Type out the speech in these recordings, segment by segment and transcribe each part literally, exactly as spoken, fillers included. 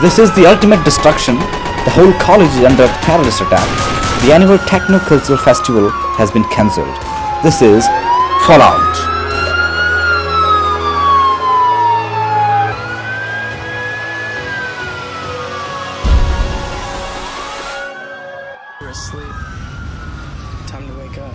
This is the ultimate destruction. The whole college is under a terrorist attack. The annual techno-cultural festival has been cancelled. This is Fallout. You're asleep. Time to wake up.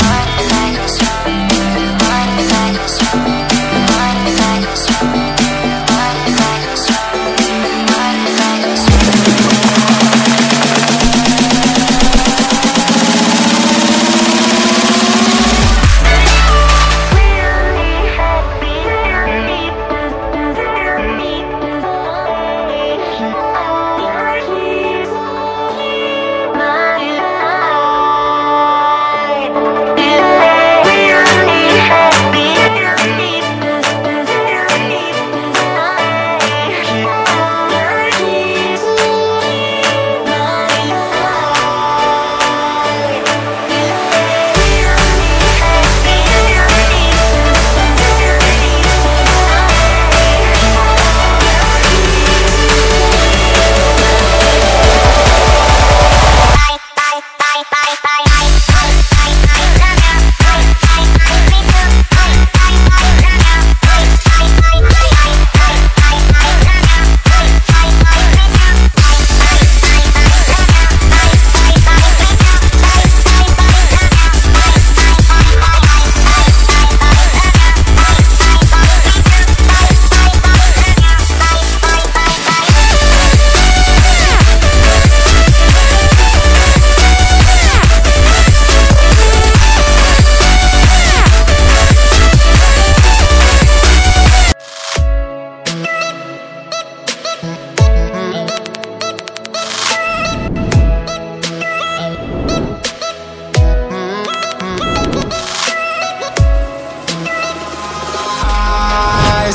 What if I go stronger? What if I go stronger? What if I go stronger? What if I go stronger? What if I go stronger?